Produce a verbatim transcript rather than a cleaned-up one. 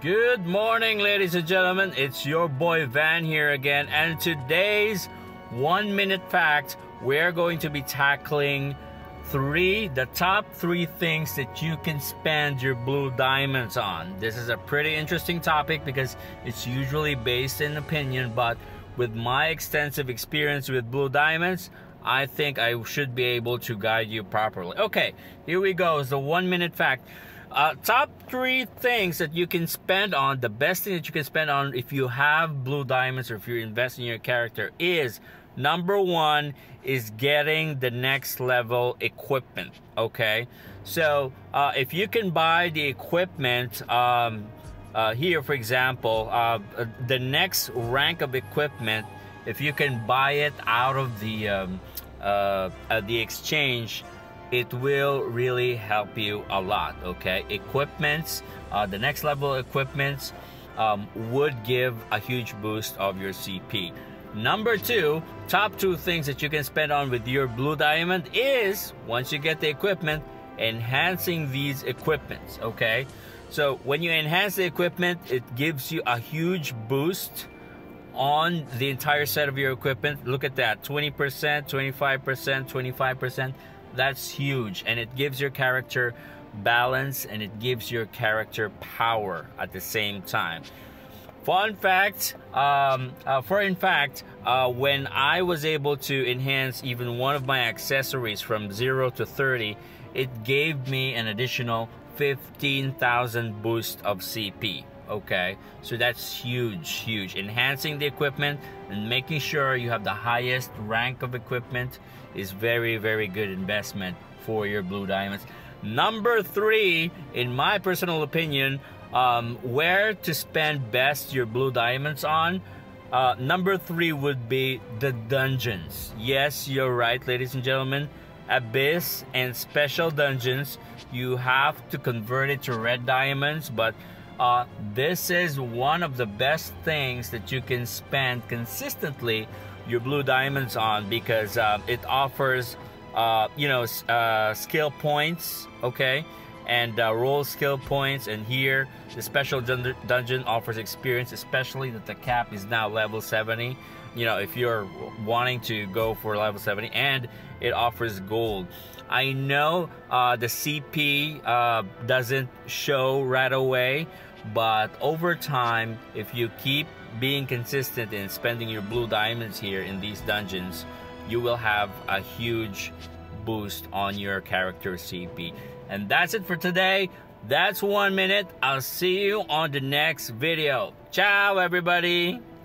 Good morning, ladies and gentlemen. It's your boy Van here again, and today's one minute fact, we're going to be tackling three the top three things that you can spend your blue diamonds on. This is a pretty interesting topic because it's usually based in opinion, but with my extensive experience with blue diamonds, I think I should be able to guide you properly. Okay, here we go. It's the one minute fact. Uh, top three things that you can spend on, the best thing that you can spend on if you have blue diamonds or if you invest in your character is, number one is getting the next level equipment, okay? So uh, if you can buy the equipment, um, uh, here for example, uh, the next rank of equipment, if you can buy it out of the, um, uh, uh, the exchange, it will really help you a lot, okay? Equipments, uh, the next level equipments um, would give a huge boost of your C P. Number two, top two things that you can spend on with your blue diamond is, once you get the equipment, enhancing these equipments, okay? So when you enhance the equipment, it gives you a huge boost on the entire set of your equipment. Look at that, twenty percent, twenty-five percent, twenty-five percent. That's huge, and it gives your character balance and it gives your character power at the same time. Fun fact, um, uh, for in fact, uh, when I was able to enhance even one of my accessories from zero to thirty, it gave me an additional fifteen thousand boost of C P. Okay, so that's huge, huge. Enhancing the equipment and making sure you have the highest rank of equipment is very, very good investment for your blue diamonds. Number three, in my personal opinion, um, where to spend best your blue diamonds on, uh, number three would be the dungeons. Yes, you're right, ladies and gentlemen. Abyss and special dungeons, you have to convert it to red diamonds, but Uh, this is one of the best things that you can spend consistently your blue diamonds on, because uh, it offers, uh, you know, uh, skill points, okay, and uh, roll skill points. And here, the special dun dungeon offers experience, especially that the cap is now level seventy. You know, if you're wanting to go for level seventy, and it offers gold. I know uh, the C P uh, doesn't show right away, but over time, if you keep being consistent in spending your blue diamonds here in these dungeons, you will have a huge boost on your character C P. And that's it for today. That's one minute. I'll see you on the next video. Ciao, everybody.